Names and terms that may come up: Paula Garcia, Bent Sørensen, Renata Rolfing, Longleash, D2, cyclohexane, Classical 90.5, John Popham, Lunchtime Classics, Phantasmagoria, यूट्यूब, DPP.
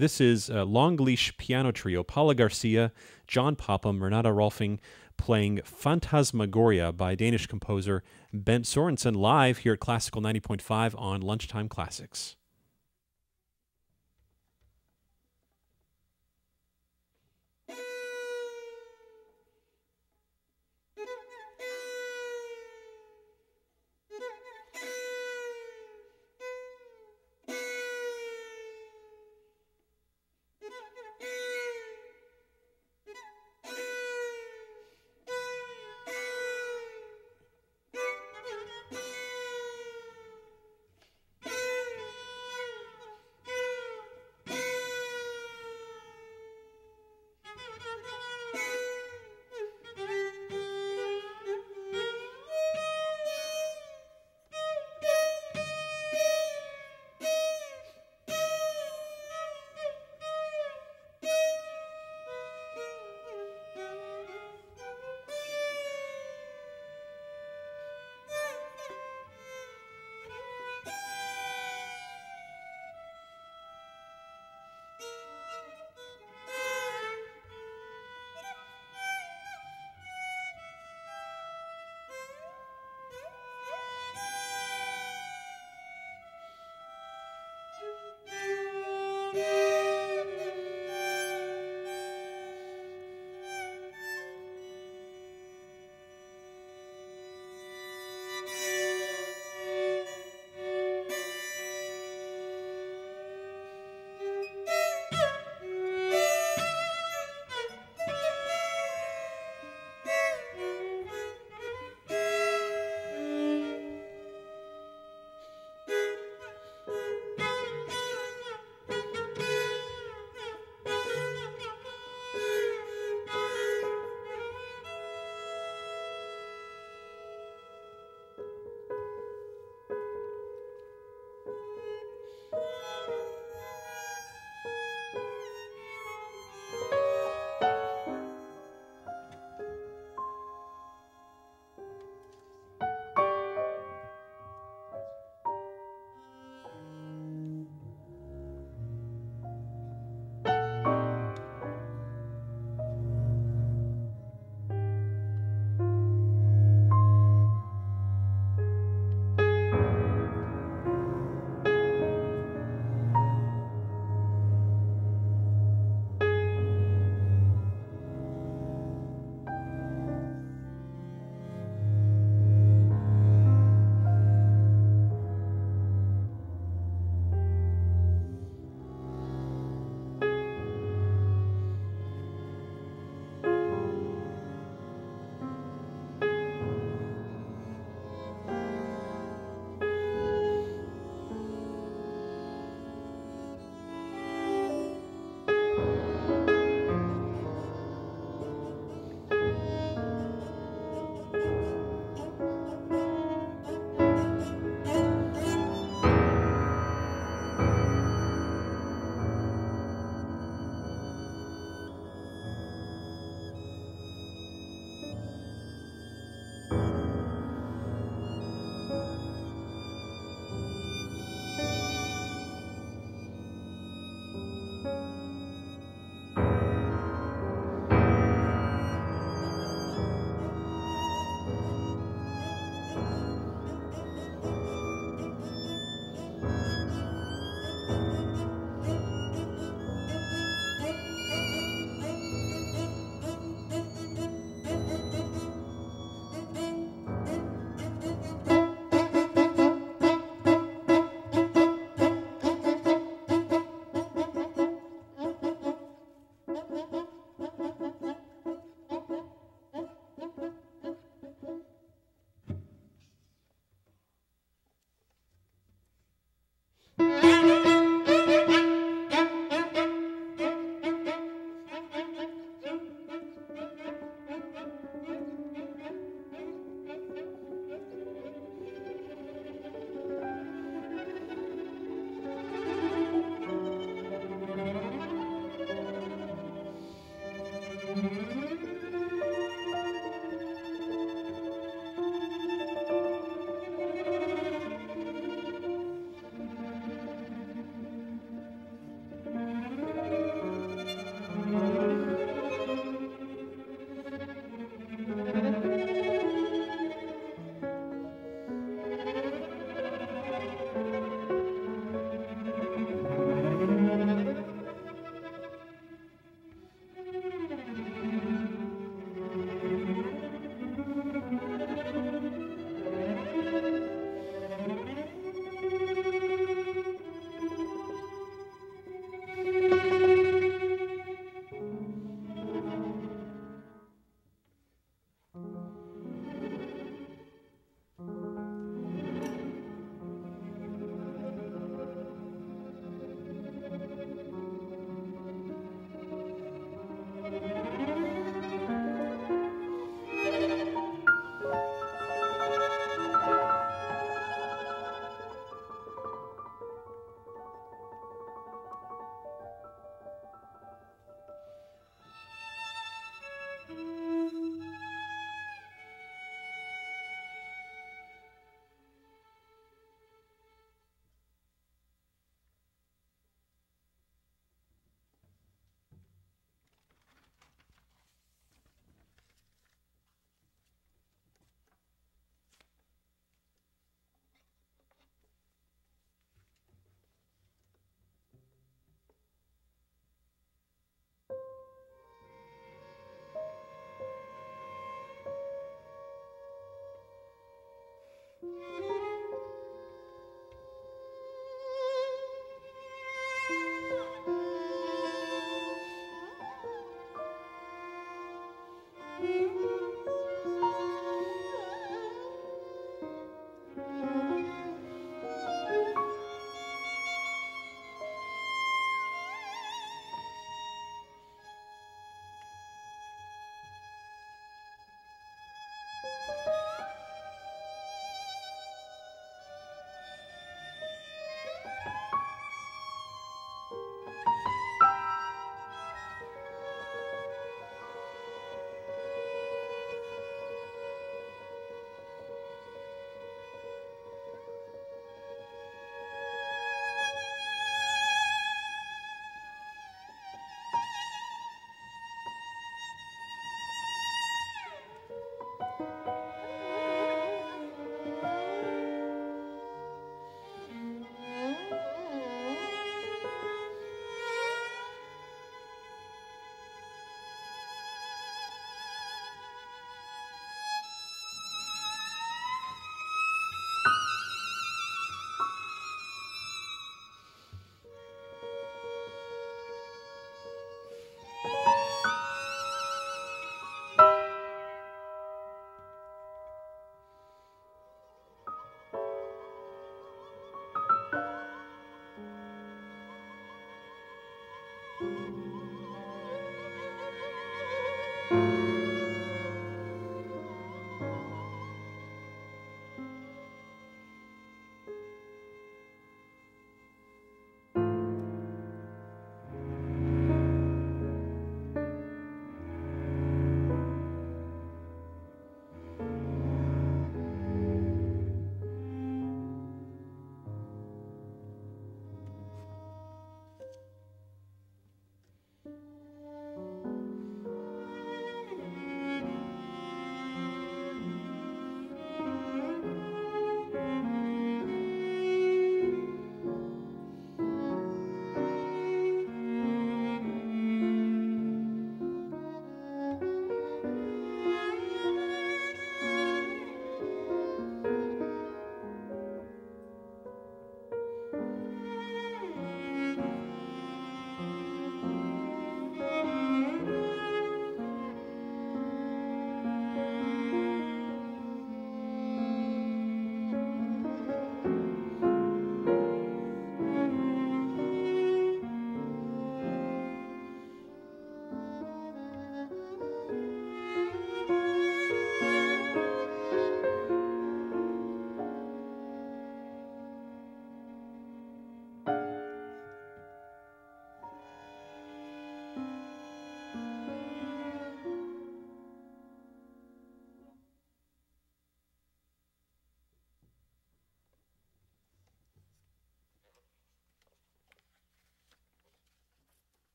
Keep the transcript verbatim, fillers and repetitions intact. This is uh, Longleash Piano Trio, Paula Garcia, John Popham, Renata Rolfing, playing Phantasmagoria by Danish composer Bent Sørensen, live here at Classical ninety point five on Lunchtime Classics.